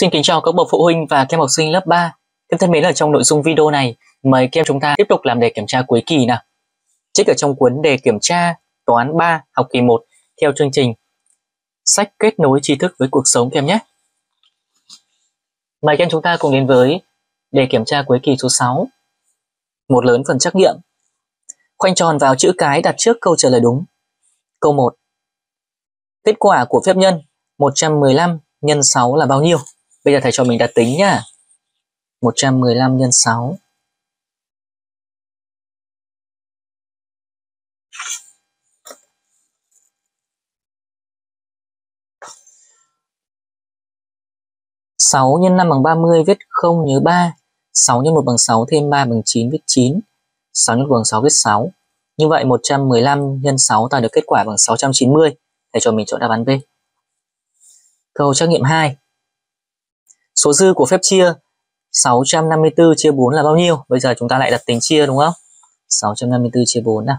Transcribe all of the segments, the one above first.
Xin kính chào các bậc phụ huynh và các em học sinh lớp 3. Em thân mến, ở trong nội dung video này, mời các em chúng ta tiếp tục làm đề kiểm tra cuối kỳ nào. Trích ở trong cuốn đề kiểm tra toán 3 học kỳ 1 theo chương trình sách Kết Nối tri thức với cuộc sống các em nhé. Mời các em chúng ta cùng đến với đề kiểm tra cuối kỳ số 6. Một lớn phần trắc nghiệm. Khoanh tròn vào chữ cái đặt trước câu trả lời đúng. Câu 1. Kết quả của phép nhân 115 nhân 6 là bao nhiêu? Bây giờ thầy cho mình đặt tính nhá. 115 nhân 6. Sáu nhân 5 bằng 30 viết 0 nhớ 3. 6 nhân 1 bằng 6 thêm 3 bằng 9 viết 9. 6 nhân 1 bằng 6 viết 6. Như vậy 115 nhân 6 ta được kết quả bằng 690. Thầy cho mình chọn đáp án B. Câu trắc nghiệm 2. Số dư của phép chia 654 chia 4 là bao nhiêu? Bây giờ chúng ta lại đặt tính chia đúng không? 654 chia 4 nào.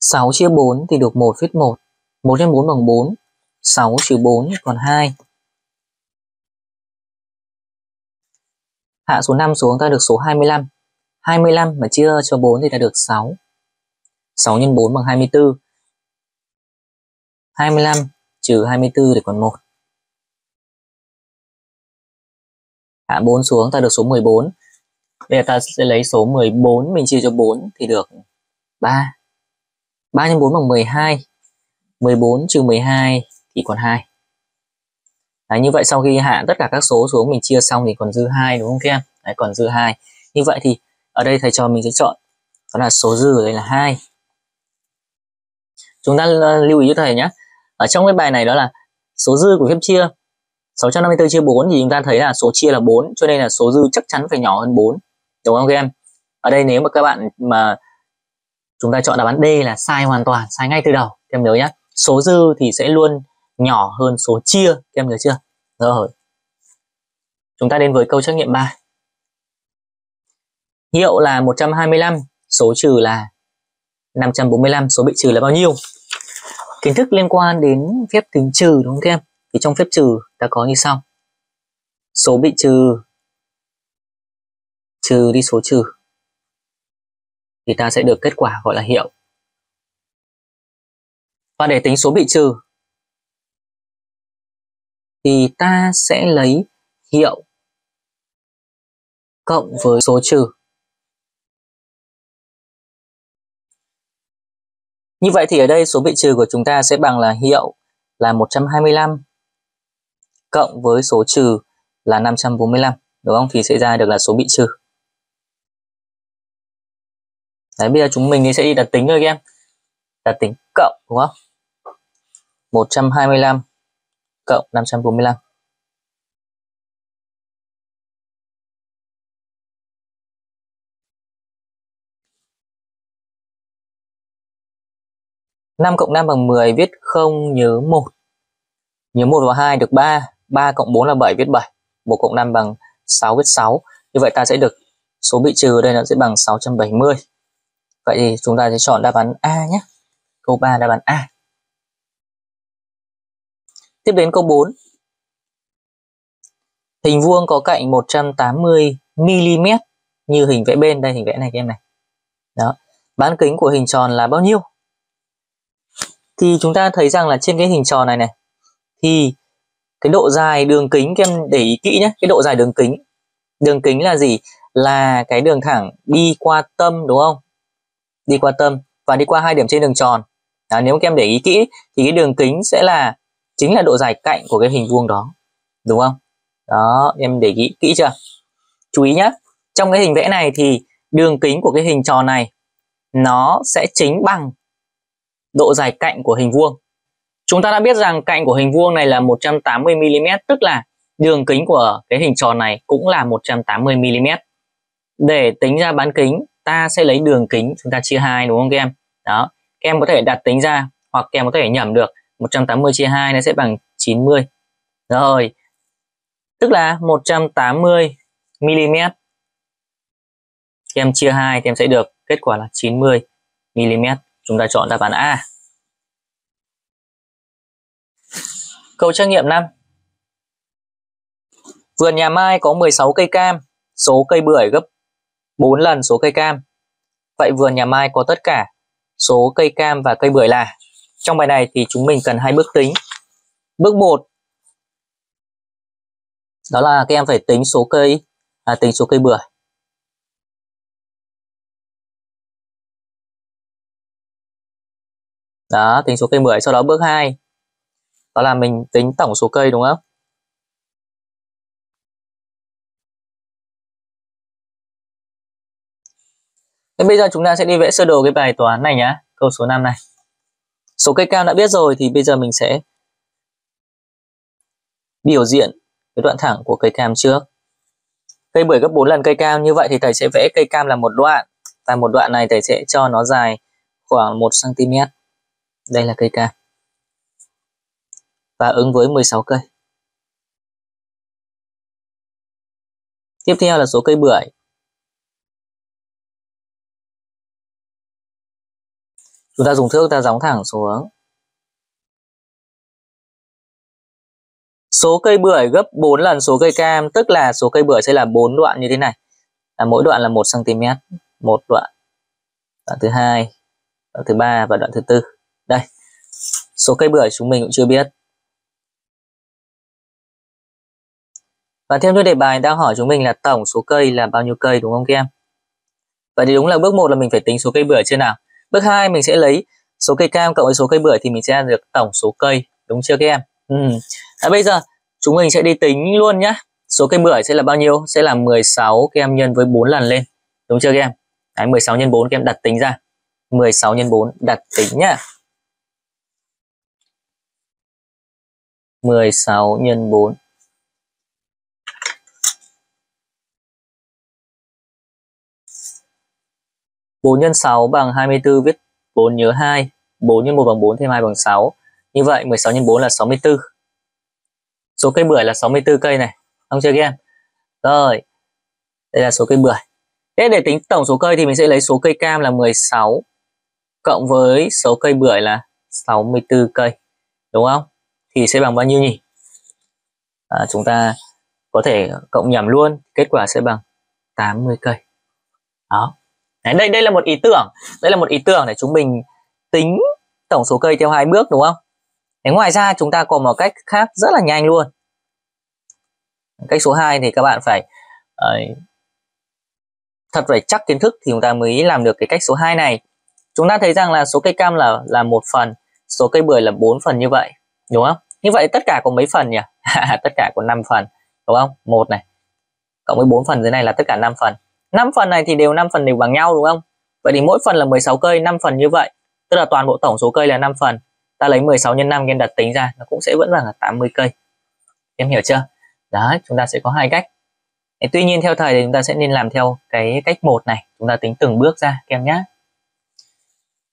Sáu chia 4 thì được 1 viết 1. 1 nhân 4 bằng 4. 6 trừ 4 còn 2. Hạ số 5 xuống ta được số 25. 25 mà chia cho 4 thì ta được 6. 6 nhân 4 bằng 24. 25 trừ 24 thì còn 1. Hạ 4 xuống ta được số 14. Bây giờ ta sẽ lấy số 14 mình chia cho 4 thì được 3. 3 nhân 4 bằng 12. 14 trừ 12 thì còn 2. Đấy, như vậy sau khi hạ tất cả các số xuống mình chia xong thì còn dư 2 đúng không các em? Đấy, còn dư 2. Như vậy thì ở đây thầy cho mình sẽ chọn đó là số dư ở đây là 2. Chúng ta lưu ý cho thầy nhé. Ở trong cái bài này đó là số dư của phép chia 654 chia 4 thì chúng ta thấy là số chia là 4, cho nên là số dư chắc chắn phải nhỏ hơn 4. Đúng không các em? Ở đây nếu mà các bạn mà chúng ta chọn đáp án D là sai hoàn toàn, sai ngay từ đầu. Các em nhớ nhé. Số dư thì sẽ luôn nhỏ hơn số chia, các em nhớ chưa? Rồi. Chúng ta đến với câu trắc nghiệm 3. Hiệu là 125, số trừ là 545, số bị trừ là bao nhiêu? Kiến thức liên quan đến phép tính trừ đúng không các em? Thì trong phép trừ ta có như sau. Số bị trừ trừ đi số trừ thì ta sẽ được kết quả gọi là hiệu. Và để tính số bị trừ thì ta sẽ lấy hiệu cộng với số trừ. Như vậy thì ở đây số bị trừ của chúng ta sẽ bằng là hiệu là 125 cộng với số trừ là 545, đúng không? Thì sẽ ra được là số bị trừ. Đấy, bây giờ chúng mình sẽ đi đặt tính thôi các em. Đặt tính cộng đúng không? 125 cộng 545. Năm cộng 5 bằng 10 viết 0 nhớ 1. Nhớ 1 và 2 được 3. 3 cộng 4 là 7 viết 7. 1 cộng 5 bằng 6 viết 6. Như vậy ta sẽ được số bị trừ đây nó sẽ bằng 670. Vậy thì chúng ta sẽ chọn đáp án A nhé. Câu 3 đáp án A. Tiếp đến câu 4. Hình vuông có cạnh 180 mm như hình vẽ bên. Đây hình vẽ này các em này. Đó. Bán kính của hình tròn là bao nhiêu? Thì chúng ta thấy rằng là trên cái hình tròn này này thì cái độ dài đường kính, các em để ý kỹ nhé. Cái độ dài đường kính. Đường kính là gì? Là cái đường thẳng đi qua tâm đúng không? Đi qua tâm và đi qua hai điểm trên đường tròn. Đó, nếu các em để ý kỹ thì cái đường kính sẽ là chính là độ dài cạnh của cái hình vuông đó, đúng không? Đó, em để ý kỹ chưa? Chú ý nhé. Trong cái hình vẽ này thì đường kính của cái hình tròn này nó sẽ chính bằng độ dài cạnh của hình vuông. Chúng ta đã biết rằng cạnh của hình vuông này là 180 mm, tức là đường kính của cái hình tròn này cũng là 180 mm. Để tính ra bán kính, ta sẽ lấy đường kính chúng ta chia 2 đúng không các em? Đó, các em có thể đặt tính ra hoặc các em có thể nhẩm được. 180 chia 2 nó sẽ bằng 90. Rồi, tức là 180 mm. Thì em chia 2 thì em sẽ được kết quả là 90 mm. Chúng ta chọn đáp án A. Câu trắc nghiệm 5. Vườn nhà Mai có 16 cây cam, số cây bưởi gấp 4 lần số cây cam. Vậy vườn nhà Mai có tất cả số cây cam và cây bưởi là? Trong bài này thì chúng mình cần hai bước tính. Bước 1 đó là các em phải tính số cây bưởi. Đó, tính số cây bưởi, sau đó bước 2 đó là mình tính tổng số cây, đúng không? Thế bây giờ chúng ta sẽ đi vẽ sơ đồ cái bài toán này nhá, câu số 5 này. Số cây cam đã biết rồi thì bây giờ mình sẽ biểu diễn cái đoạn thẳng của cây cam trước. Cây bưởi gấp 4 lần cây cam, như vậy thì thầy sẽ vẽ cây cam là một đoạn, và một đoạn này thầy sẽ cho nó dài khoảng 1 cm. Đây là cây cam. Và ứng với 16 cây. Tiếp theo là số cây bưởi. Chúng ta dùng thước ta gióng thẳng xuống. Số cây bưởi gấp 4 lần số cây cam, tức là số cây bưởi sẽ là 4 đoạn như thế này. Là mỗi đoạn là 1 cm, một đoạn. Đoạn thứ 2, đoạn thứ 3 và đoạn thứ 4. Đây. Số cây bưởi chúng mình cũng chưa biết. Và theo như đề bài đang hỏi chúng mình là tổng số cây là bao nhiêu cây, đúng không các em? Vậy thì đúng là bước 1 là mình phải tính số cây bưởi chưa nào? Bước 2 mình sẽ lấy số cây cam cộng với số cây bưởi thì mình sẽ được tổng số cây, đúng chưa các em? Bây giờ chúng mình sẽ đi tính luôn nhá. Số cây bưởi sẽ là bao nhiêu? Sẽ là 16 các em nhân với 4 lần lên, đúng chưa các em? Đấy, 16 x 4 các em đặt tính ra. 16 x 4 đặt tính nhá. 16 x 4. Bốn nhân 6 bằng 24, viết 4 nhớ 2. 4 x 1 bằng 4 thêm 2 bằng 6. Như vậy 16 x 4 là 64. Số cây bưởi là 64 cây này, không chưa các em? Rồi. Đây là số cây bưởi. Thế để tính tổng số cây thì mình sẽ lấy số cây cam là 16 cộng với số cây bưởi là 64 cây, đúng không? Thì sẽ bằng bao nhiêu nhỉ? Chúng ta có thể cộng nhầm luôn, kết quả sẽ bằng 80 cây. Đó. Đây là một ý tưởng. Đây là một ý tưởng để chúng mình tính tổng số cây theo hai bước, đúng không? Thế ngoài ra chúng ta còn một cách khác rất là nhanh luôn. Cách số 2 thì các bạn phải thật phải chắc kiến thức thì chúng ta mới làm được cái cách số 2 này. Chúng ta thấy rằng là số cây cam là 1 phần, số cây bưởi là 4 phần như vậy, đúng không? Như vậy tất cả có mấy phần nhỉ? Tất cả có 5 phần, đúng không? 1 này cộng với 4 phần dưới này là tất cả 5 phần. 5 phần này thì 5 phần đều bằng nhau, đúng không? Vậy thì mỗi phần là 16 cây, 5 phần như vậy. Tức là toàn bộ tổng số cây là 5 phần. Ta lấy 16 x 5 em đặt tính ra, nó cũng sẽ vẫn bằng là 80 cây. Em hiểu chưa? Đó, chúng ta sẽ có hai cách. Tuy nhiên theo thầy thì chúng ta sẽ nên làm theo cái cách 1 này. Chúng ta tính từng bước ra các em nhé.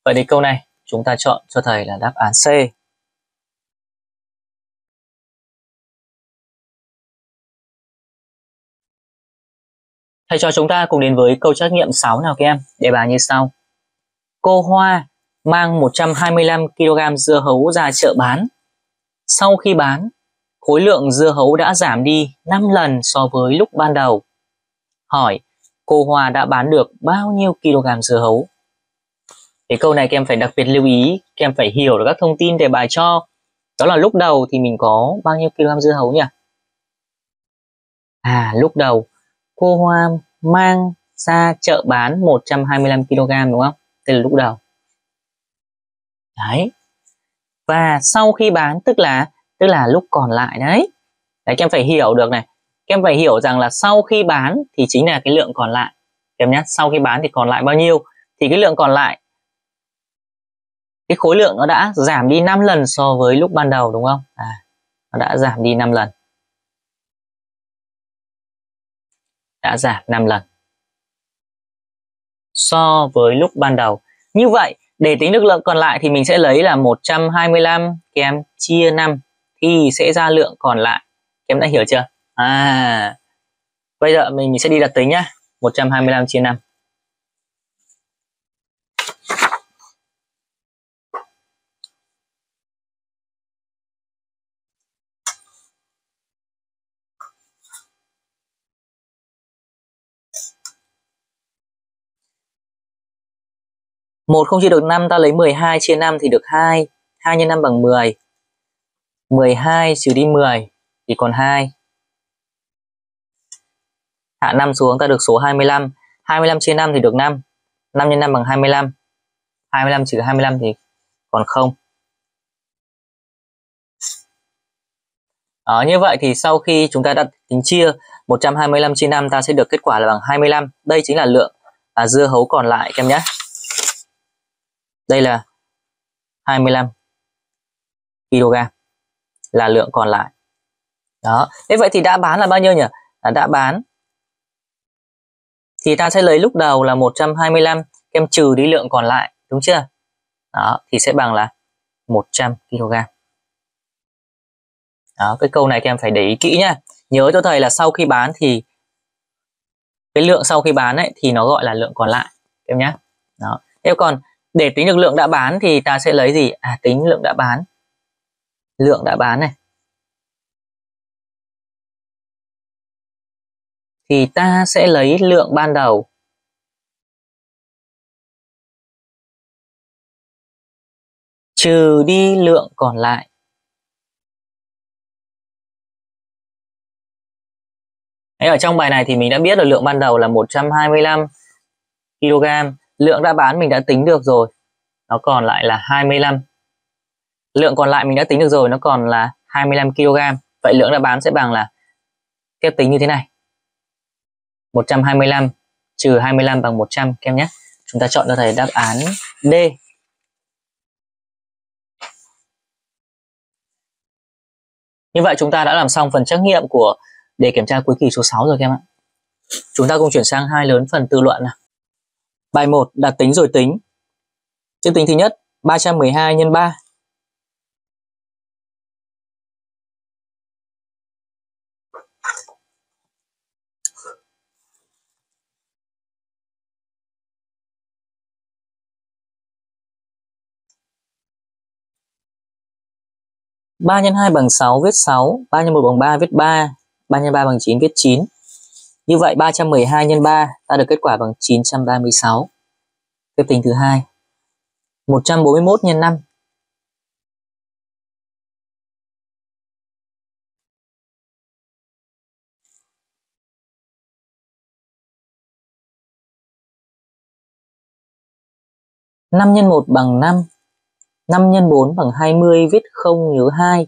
Vậy thì câu này chúng ta chọn cho thầy là đáp án C. Thầy cho chúng ta cùng đến với câu trắc nghiệm 6 nào các em. Đề bài như sau. Cô Hoa mang 125 kg dưa hấu ra chợ bán. Sau khi bán, khối lượng dưa hấu đã giảm đi 5 lần so với lúc ban đầu. Hỏi, cô Hoa đã bán được bao nhiêu kg dưa hấu? Cái câu này các em phải đặc biệt lưu ý, các em phải hiểu được các thông tin đề bài cho. Đó là lúc đầu thì mình có bao nhiêu kg dưa hấu nhỉ? Lúc đầu cô Hoa mang ra chợ bán 125 kg, đúng không? Đây là lúc đầu. Đấy. Và sau khi bán tức là lúc còn lại đấy. Đấy, các em phải hiểu được này. Các em phải hiểu rằng là sau khi bán thì chính là cái lượng còn lại. Các em nhé, sau khi bán thì còn lại bao nhiêu? Thì cái lượng còn lại, cái khối lượng nó đã giảm đi 5 lần so với lúc ban đầu, đúng không? Nó đã giảm đi 5 lần. Đã giảm 5 lần so với lúc ban đầu. Như vậy để tính được lượng còn lại thì mình sẽ lấy là 125 chia 5 thì sẽ ra lượng còn lại. Các em đã hiểu chưa? Bây giờ mình sẽ đi đặt tính nhá. 125/5. Một không chia được 5, ta lấy 12/5 thì được 2. 2 x 5 bằng 10. 12 trừ đi 10 thì còn 2. Hạ 5 xuống ta được số 25. 25/5 thì được 5. 5 x 5 bằng 25. 25 trừ 25 thì còn 0. Như vậy thì sau khi chúng ta đặt tính chia 125/5 ta sẽ được kết quả là bằng 25. Đây chính là lượng dưa hấu còn lại các em nhé. Đây là 25 kg là lượng còn lại. Đó. Thế vậy thì đã bán là bao nhiêu nhỉ? Đã bán thì ta sẽ lấy lúc đầu là 125 em trừ đi lượng còn lại, đúng chưa? Đó, thì sẽ bằng là 100 kg. Đó, cái câu này các em phải để ý kỹ nhá. Nhớ cho thầy là sau khi bán thì cái lượng sau khi bán ấy thì nó gọi là lượng còn lại các em nhé. Đó. Thế còn để tính được lượng đã bán thì ta sẽ lấy gì? Tính lượng đã bán. Lượng đã bán này. Thì ta sẽ lấy lượng ban đầu. Trừ đi lượng còn lại. Đấy, ở trong bài này thì mình đã biết là lượng ban đầu là 125 kg. Lượng đã bán mình đã tính được rồi, nó còn lại là 25. Lượng còn lại mình đã tính được rồi, nó còn là 25 kg. Vậy lượng đã bán sẽ bằng là các em tính như thế này. 125 trừ 25 bằng 100 các em nhé. Chúng ta chọn cho thầy đáp án D. Như vậy chúng ta đã làm xong phần trắc nghiệm của đề kiểm tra cuối kỳ số 6 rồi các em ạ. Chúng ta cùng chuyển sang hai lớn phần tự luận nào. Bài 1 đặt tính rồi tính. Chương tính thứ nhất 312 x 3. Ba nhân 2 bằng 6 viết 6, 3 nhân 1 bằng 3 viết 3, 3 nhân 3 bằng 9 viết 9. Như vậy 312 x 3 ta được kết quả bằng 936. Phép tính thứ hai 141 x 5. Năm nhân 1 bằng 5. 5 nhân 4 bằng 20 viết 0 nhớ 2.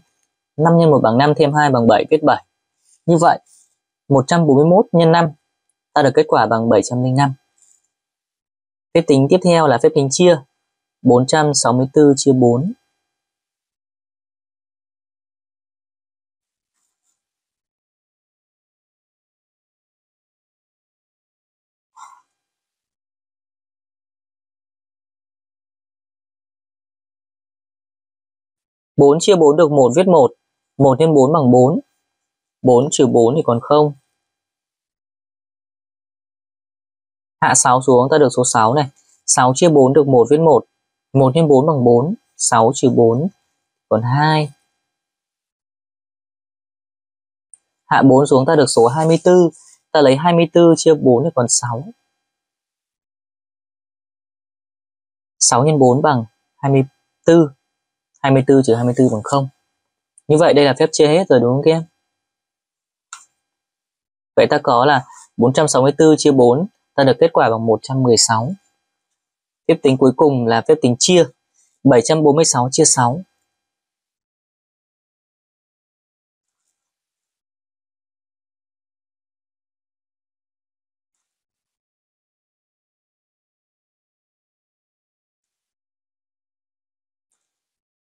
5 nhân 1 bằng 5 thêm 2 bằng 7 viết 7. Như vậy 141 x 5 ta được kết quả bằng 705. Phép tính tiếp theo là phép tính chia. 464 chia 4. Bốn chia 4 được 1 viết 1. 1 x 4 bằng 4. 4 trừ 4 thì còn 0. Hạ 6 xuống ta được số 6 này. 6 chia 4 được 1 viết 1. 1 x 4 bằng 4. 6 trừ 4 còn 2. Hạ 4 xuống ta được số 24. Ta lấy 24 chia 4 thì còn 6. 6 x 4 bằng 24. 24 trừ 24 bằng 0. Như vậy đây là phép chia hết rồi đúng không các em? Vậy ta có là 464 chia 4, ta được kết quả bằng 116. Phép tính cuối cùng là phép tính chia. 746 chia 6.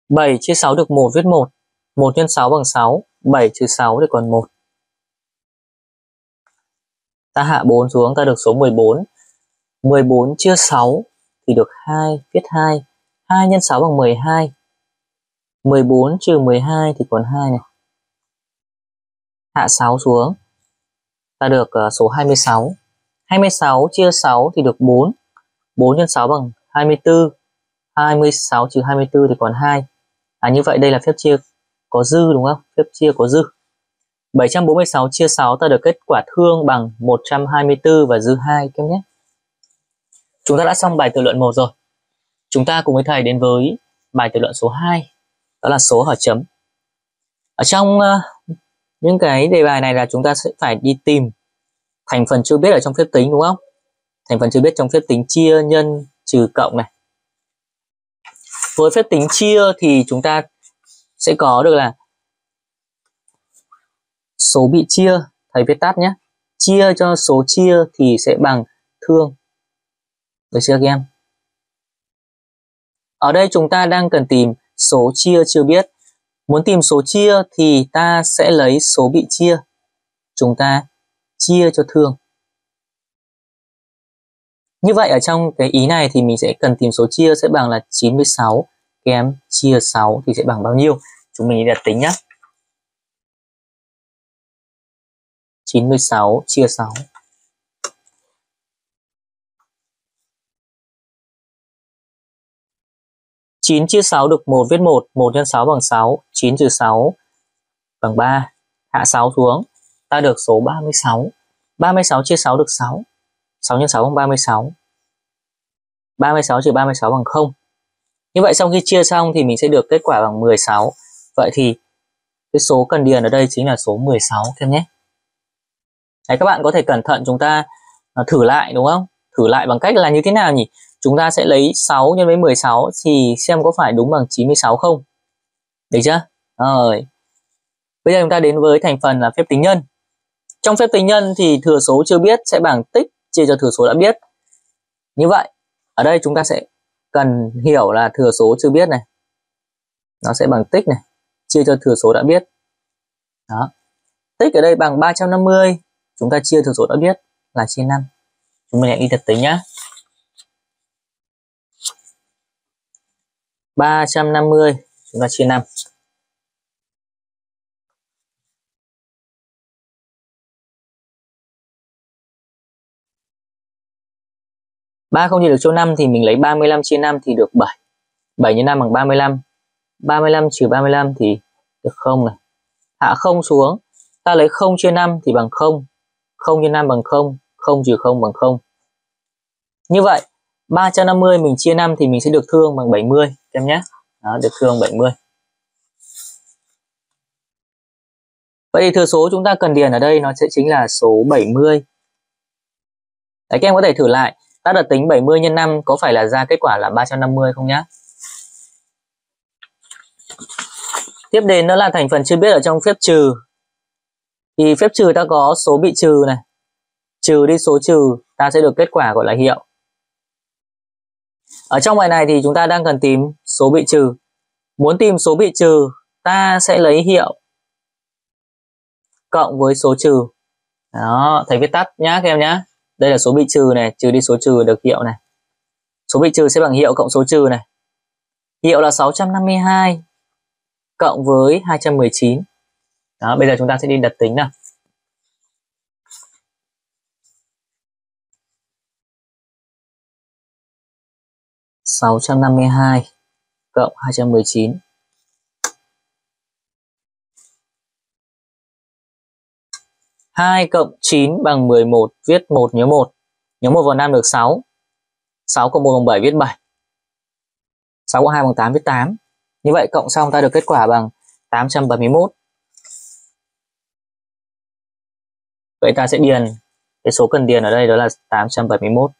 Bảy chia 6 được 1 viết 1. 1 x 6 bằng 6. 7 trừ 6 thì còn 1. Ta hạ 4 xuống ta được số 14. 14 chia 6 thì được 2 viết 2. 2 x 6 bằng 12. 14 trừ 12 thì còn 2 này. hạ 6 xuống. Ta được số 26. 26 chia 6 thì được 4. 4 x 6 bằng 24. 26 trừ 24 thì còn 2. Như vậy đây là phép chia có dư đúng không? Phép chia có dư. 746 chia 6 ta được kết quả thương bằng 124 và dư 2 các em nhé. Chúng ta đã xong bài tự luận 1 rồi. Chúng ta cùng với thầy đến với bài tự luận số 2, đó là số hỏi chấm. Ở trong những cái đề bài này là chúng ta sẽ phải đi tìm thành phần chưa biết ở trong phép tính đúng không? Thành phần chưa biết trong phép tính chia, nhân, trừ, cộng này. Với phép tính chia thì chúng ta sẽ có được là số bị chia, thầy viết tắt nhé. Chia cho số chia thì sẽ bằng thương. Được chưa các em? Ở đây chúng ta đang cần tìm số chia chưa biết. Muốn tìm số chia thì ta sẽ lấy số bị chia. Chúng ta chia cho thương. Như vậy ở trong cái ý này thì mình sẽ cần tìm số chia sẽ bằng là 96. Kém chia 6 thì sẽ bằng bao nhiêu? Chúng mình đặt tính nhé. 96 chia 6. Chín chia 6 được 1, viết 1, 1 x 6 bằng 6, 9 trừ 6 bằng 3, hạ 6 xuống, ta được số 36. 36 chia 6 được 6, 6 x 6 bằng 36, 36 trừ 36 bằng 0. Như vậy sau khi chia xong thì mình sẽ được kết quả bằng 16. Vậy thì cái số cần điền ở đây chính là số 16 các em nhé. Đấy, các bạn có thể cẩn thận chúng ta thử lại đúng không? Thử lại bằng cách là như thế nào nhỉ? Chúng ta sẽ lấy 6 nhân với 16 thì xem có phải đúng bằng 96 không? Được chưa? Rồi. Bây giờ chúng ta đến với thành phần là phép tính nhân. Trong phép tính nhân thì thừa số chưa biết sẽ bằng tích chia cho thừa số đã biết. Như vậy, ở đây chúng ta sẽ cần hiểu là thừa số chưa biết này. Nó sẽ bằng tích này, chia cho thừa số đã biết. Đó. Tích ở đây bằng 350, chúng ta chia thừa số đã biết là chia 5. Chúng mình lại đi đặt tính nhá. 350 chúng ta chia 5. Ba không chia được chỗ 5 thì mình lấy 35 chia 5 thì được 7. 7 x 5 bằng 35. 35 trừ 35 thì được 0 này. Hạ 0 xuống, ta lấy 0 chia 5 thì bằng 0. 0 x 5 bằng 0, 0 trừ 0 bằng 0. Như vậy 350 mình chia 5 thì mình sẽ được thương bằng 70 em nhé. Đó, được thương 70. Vậy thì thừa số chúng ta cần điền ở đây nó sẽ chính là số 70. Đấy, các em có thể thử lại. Ta đặt tính 70 x 5 có phải là ra kết quả là 350 không nhé? Tiếp đến nữa là thành phần chưa biết ở trong phép trừ. Thì phép trừ ta có số bị trừ này. Trừ đi số trừ ta sẽ được kết quả gọi là hiệu. Ở trong bài này thì chúng ta đang cần tìm số bị trừ. Muốn tìm số bị trừ, ta sẽ lấy hiệu cộng với số trừ. Đó, thầy viết tắt nhá các em nhá. Đây là số bị trừ này, trừ đi số trừ được hiệu này. Số bị trừ sẽ bằng hiệu cộng số trừ này. Hiệu là 652 cộng với 219. Đó, bây giờ chúng ta sẽ đi đặt tính nào. 652 cộng 219. Hai cộng 9 bằng 11, viết 1 nhớ 1. Nhớ 1 vào 5 được 6. 6 cộng 1 bằng 7 viết 7. 6 cộng 2 bằng 8 viết 8. Như vậy cộng xong ta được kết quả bằng 871. Vậy ta sẽ điền cái số cần điền ở đây đó là 871.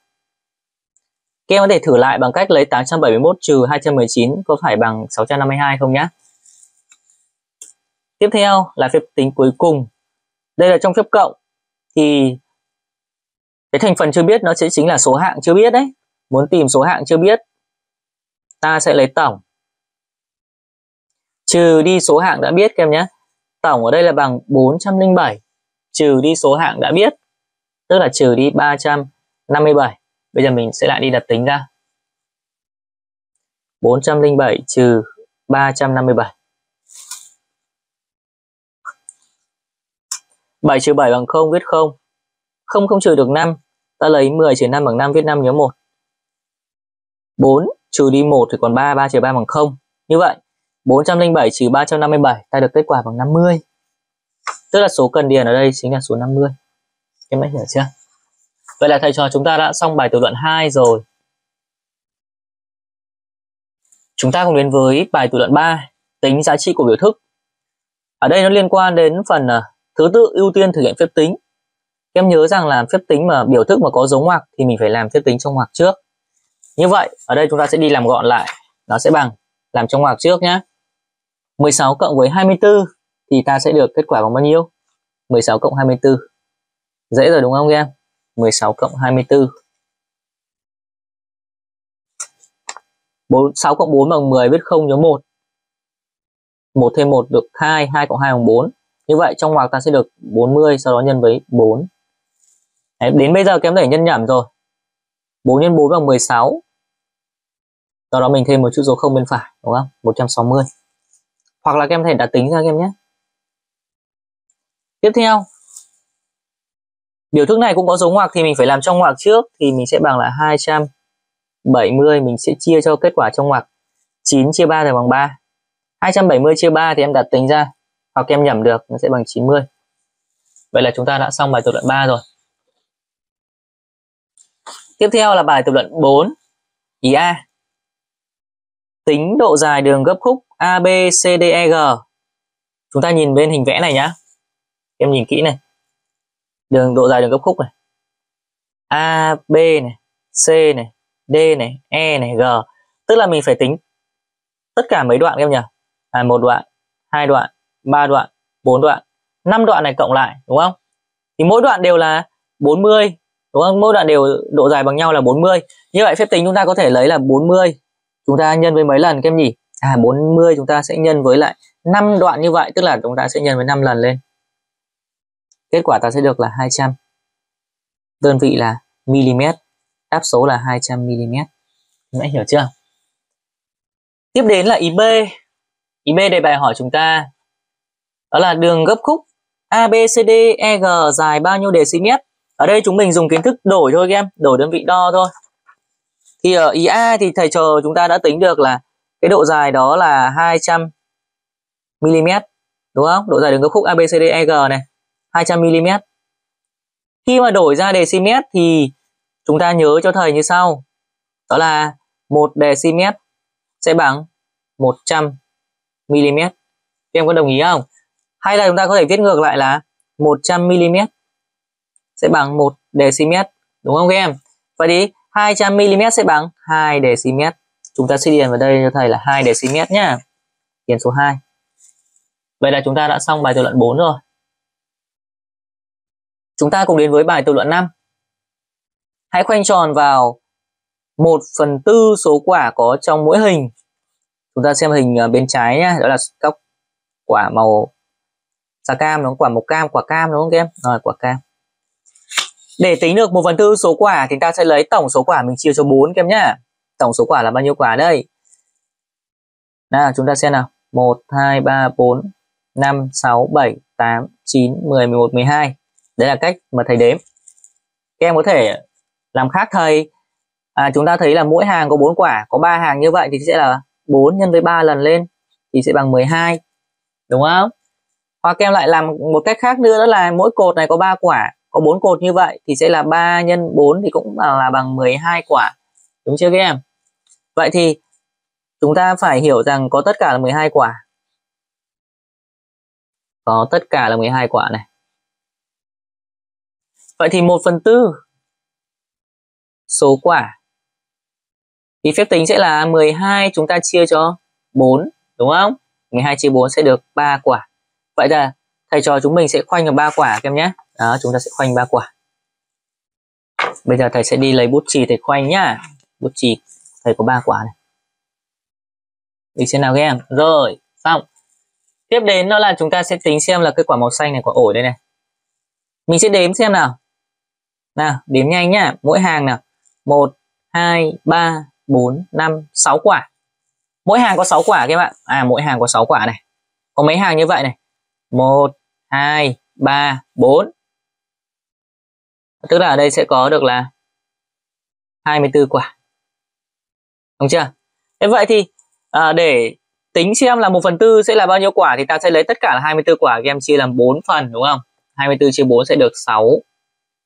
Các em có thể thử lại bằng cách lấy 871 trừ 219 có phải bằng 652 không nhé? Tiếp theo là phép tính cuối cùng. Đây là trong phép cộng thì cái thành phần chưa biết nó sẽ chính là số hạng chưa biết đấy. Muốn tìm số hạng chưa biết, ta sẽ lấy tổng trừ đi số hạng đã biết các em nhé. Tổng ở đây là bằng 407 trừ đi số hạng đã biết, tức là trừ đi 357. Bây giờ mình sẽ lại đi đặt tính ra. 407 trừ 357. 7 trừ 7 bằng 0, viết 0. 0 không trừ được 5, ta lấy 10 trừ 5 bằng 5, viết 5 nhớ 1. 4 trừ đi 1 thì còn 3, 3 trừ 3 bằng 0. Như vậy, 407 trừ 357 ta được kết quả bằng 50. Tức là số cần điền ở đây chính là số 50. Các bạn hiểu chưa? Vậy là thầy trò chúng ta đã xong bài tự luận 2 rồi. Chúng ta cùng đến với bài tự luận 3, tính giá trị của biểu thức. Ở đây nó liên quan đến phần thứ tự ưu tiên thực hiện phép tính. Em nhớ rằng là phép tính mà biểu thức mà có dấu ngoặc thì mình phải làm phép tính trong ngoặc trước. Như vậy, ở đây chúng ta sẽ đi làm gọn lại, nó sẽ bằng làm trong ngoặc trước nhé. 16 cộng với 24 thì ta sẽ được kết quả bằng bao nhiêu? 16 cộng 24. Dễ rồi đúng không em? 16 cộng 24. 6 cộng 4 bằng 10, viết 0 nhớ 1. 1 thêm 1 được 2, 2 cộng 2 bằng 4. Như vậy trong ngoặc ta sẽ được 40, sau đó nhân với 4. Đấy, đến bây giờ các em có thể nhân nhẩm rồi. 4 x 4 bằng 16. Sau đó mình thêm một chữ số 0 bên phải, đúng không? 160. Hoặc là các em có thể đặt tính ra các em nhé. Tiếp theo, biểu thức này cũng có dấu ngoặc thì mình phải làm trong ngoặc trước, thì mình sẽ bằng là 270, mình sẽ chia cho kết quả trong ngoặc 9 chia 3 thì bằng 3. 270 chia 3 thì em đặt tính ra, hoặc em nhẩm được nó sẽ bằng 90. Vậy là chúng ta đã xong bài tự luận 3 rồi. Tiếp theo là bài tự luận 4, ý A. Tính độ dài đường gấp khúc ABCDEG. Chúng ta nhìn bên hình vẽ này nhá. Em nhìn kỹ này. Độ dài đường gấp khúc này. A, B này, C này, D này, E này, G. Tức là mình phải tính tất cả mấy đoạn các em nhỉ? Một đoạn, hai đoạn, ba đoạn, bốn đoạn, năm đoạn này cộng lại, đúng không? Thì mỗi đoạn đều là 40, đúng không? Mỗi đoạn đều độ dài bằng nhau là 40. Như vậy phép tính chúng ta có thể lấy là 40. Chúng ta nhân với mấy lần các em nhỉ? 40 chúng ta sẽ nhân với lại 5 đoạn như vậy, tức là chúng ta sẽ nhân với 5 lần lên. Kết quả ta sẽ được là 200. Đơn vị là mm. Đáp số là 200 mm. Các bạn hiểu chưa? Tiếp đến là ý B. Ý B đề bài hỏi chúng ta đó là đường gấp khúc ABCDEG dài bao nhiêu dm. Ở đây chúng mình dùng kiến thức đổi thôi các em, đổi đơn vị đo thôi. Thì ở ý A thì thầy trò chúng ta đã tính được là cái độ dài đó là 200 mm, đúng không? Độ dài đường gấp khúc ABCDEG này 200 mm. Khi mà đổi ra dm thì chúng ta nhớ cho thầy như sau. Đó là 1 dm sẽ bằng 100 mm. Các em có đồng ý không? Hay là chúng ta có thể viết ngược lại là 100 mm sẽ bằng 1 dm, đúng không các em? Vậy thì 200 mm sẽ bằng 2 dm. Chúng ta sẽ điền vào đây cho thầy là 2 dm nhá. Điền số 2. Vậy là chúng ta đã xong bài tự luận 4 rồi. Chúng ta cùng đến với bài tự luận 5. Hãy khoanh tròn vào 1/4 số quả có trong mỗi hình. Chúng ta xem hình bên trái nhé, đó là các quả màu da cam, nó quả màu cam, quả cam đúng không các em? Rồi, quả cam. Để tính được 1/4 số quả thì ta sẽ lấy tổng số quả mình chia cho 4 các em nhá. Tổng số quả là bao nhiêu quả đây? Nào, chúng ta xem nào. 1, 2, 3, 4, 5, 6, 7, 8, 9, 10, 11, 12. Đấy là cách mà thầy đếm. Các em có thể làm khác thầy. Chúng ta thấy là mỗi hàng có 4 quả, có 3 hàng như vậy thì sẽ là 4 nhân với 3 lần lên thì sẽ bằng 12, đúng không? Hoặc các em lại làm một cách khác nữa, đó là mỗi cột này có 3 quả, có 4 cột như vậy thì sẽ là 3 nhân 4 thì cũng là bằng 12 quả, đúng chưa các em? Vậy thì chúng ta phải hiểu rằng có tất cả là 12 quả. Có tất cả là 12 quả này. Vậy thì 1/4 số quả thì phép tính sẽ là 12 chúng ta chia cho 4, đúng không? 12 chia 4 sẽ được 3 quả. Vậy là thầy trò chúng mình sẽ khoanh được 3 quả các em nhé. Đó, chúng ta sẽ khoanh 3 quả. Bây giờ thầy sẽ đi lấy bút chì thầy khoanh nhá. Bút chì thầy có 3 quả này. Đi xem nào các em. Rồi, xong. Tiếp đến đó là chúng ta sẽ tính xem là cái quả màu xanh này, quả ổi đây này. Mình sẽ đếm xem nào. Nào, đếm nhanh nhá. Mỗi hàng nào. 1, 2, 3, 4, 5, 6 quả. Mỗi hàng có 6 quả các bạn. Mỗi hàng có 6 quả này. Có mấy hàng như vậy này? 1, 2, 3, 4. Tức là ở đây sẽ có được là 24 quả. Đúng chưa? Thế vậy thì để tính xem là 1/4 sẽ là bao nhiêu quả thì ta sẽ lấy tất cả là 24 quả các em chia làm 4 phần đúng không? 24 chia 4 sẽ được 6.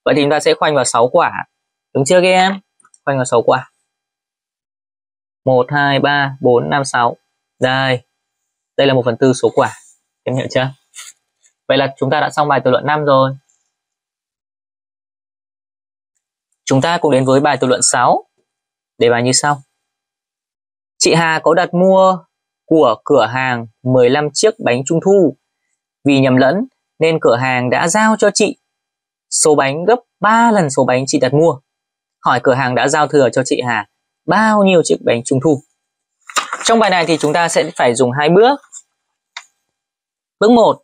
Vậy thì chúng ta sẽ khoanh vào 6 quả. Đúng chưa các em? Khoanh vào 6 quả. 1, 2, 3, 4, 5, 6. Đây. Đây là 1/4 số quả. Em hiểu chưa? Vậy là chúng ta đã xong bài tự luận 5 rồi. Chúng ta cùng đến với bài tự luận 6. Đề bài như sau. Chị Hà có đặt mua của cửa hàng 15 chiếc bánh trung thu. Vì nhầm lẫn nên cửa hàng đã giao cho chị số bánh gấp 3 lần số bánh chị đặt mua. Hỏi cửa hàng đã giao thừa cho chị Hà bao nhiêu chiếc bánh trung thu? Trong bài này thì chúng ta sẽ phải dùng hai bước. Bước 1,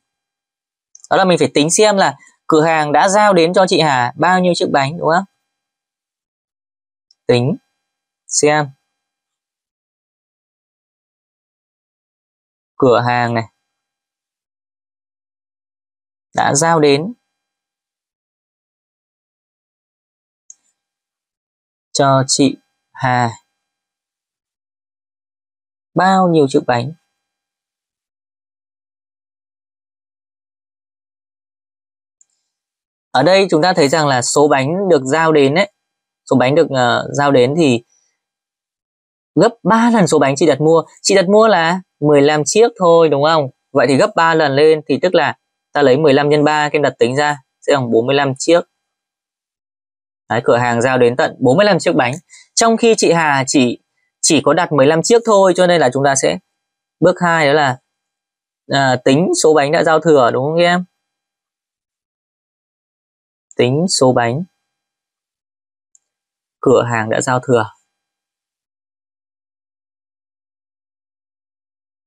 đó là mình phải tính xem là cửa hàng đã giao đến cho chị Hà bao nhiêu chiếc bánh, đúng không? Tính xem cửa hàng này đã giao đến cho chị Hà bao nhiêu chiếc bánh. Ở đây chúng ta thấy rằng là số bánh được giao đến ấy, số bánh được giao đến thì gấp 3 lần số bánh chị đặt mua. Chị đặt mua là 15 chiếc thôi đúng không? Vậy thì gấp 3 lần lên thì tức là ta lấy 15 nhân 3, các em đặt tính ra sẽ bằng 45 chiếc. Đấy, cửa hàng giao đến tận 45 chiếc bánh. Trong khi chị Hà chỉ có đặt 15 chiếc thôi, cho nên là chúng ta sẽ bước 2 đó là tính số bánh đã giao thừa, đúng không em? Tính số bánh cửa hàng đã giao thừa.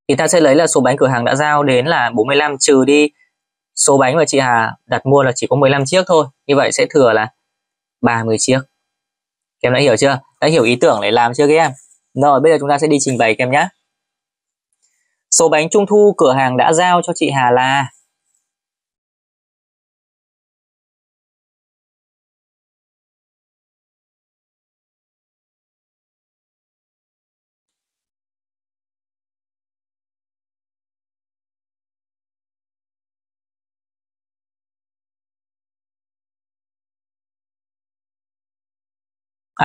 Thì ta sẽ lấy là số bánh cửa hàng đã giao đến là 45 trừ đi số bánh mà chị Hà đặt mua là chỉ có 15 chiếc thôi. Như vậy sẽ thừa là 30 chiếc. Các em đã hiểu chưa? Đã hiểu ý tưởng để làm chưa các em? Rồi, bây giờ chúng ta sẽ đi trình bày các em nhé. Số bánh trung thu cửa hàng đã giao cho chị Hà là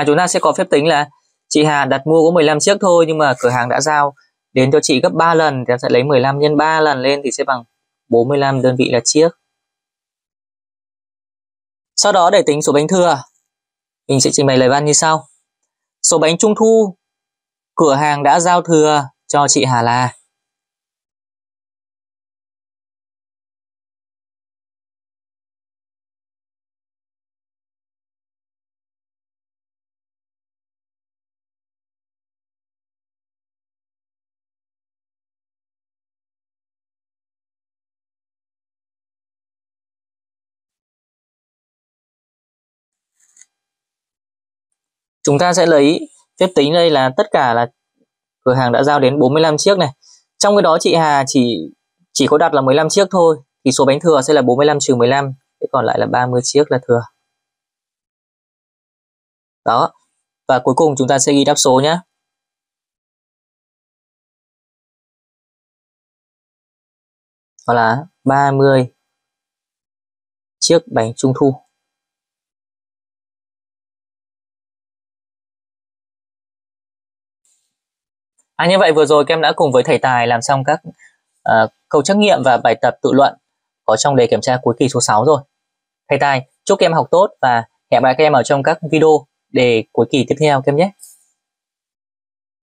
chúng ta sẽ có phép tính là chị Hà đặt mua có 15 chiếc thôi, nhưng mà cửa hàng đã giao đến cho chị gấp 3 lần. Thì em sẽ lấy 15 nhân 3 lần lên thì sẽ bằng 45 đơn vị là chiếc. Sau đó để tính số bánh thừa, mình sẽ trình bày lời văn như sau. Số bánh trung thu cửa hàng đã giao thừa cho chị Hà là Chúng ta sẽ lấy phép tính đây là tất cả là cửa hàng đã giao đến 45 chiếc này. Trong cái đó chị Hà chỉ có đặt là 15 chiếc thôi. Thì số bánh thừa sẽ là 45 trừ 15. Thế còn lại là 30 chiếc là thừa. Đó. Và cuối cùng chúng ta sẽ ghi đáp số nhé. Đó là 30 chiếc bánh trung thu. Như vậy vừa rồi các em đã cùng với thầy Tài làm xong các câu trắc nghiệm và bài tập tự luận có trong đề kiểm tra cuối kỳ số 6 rồi. Thầy Tài chúc các em học tốt và hẹn gặp lại các em ở trong các video đề cuối kỳ tiếp theo các em nhé.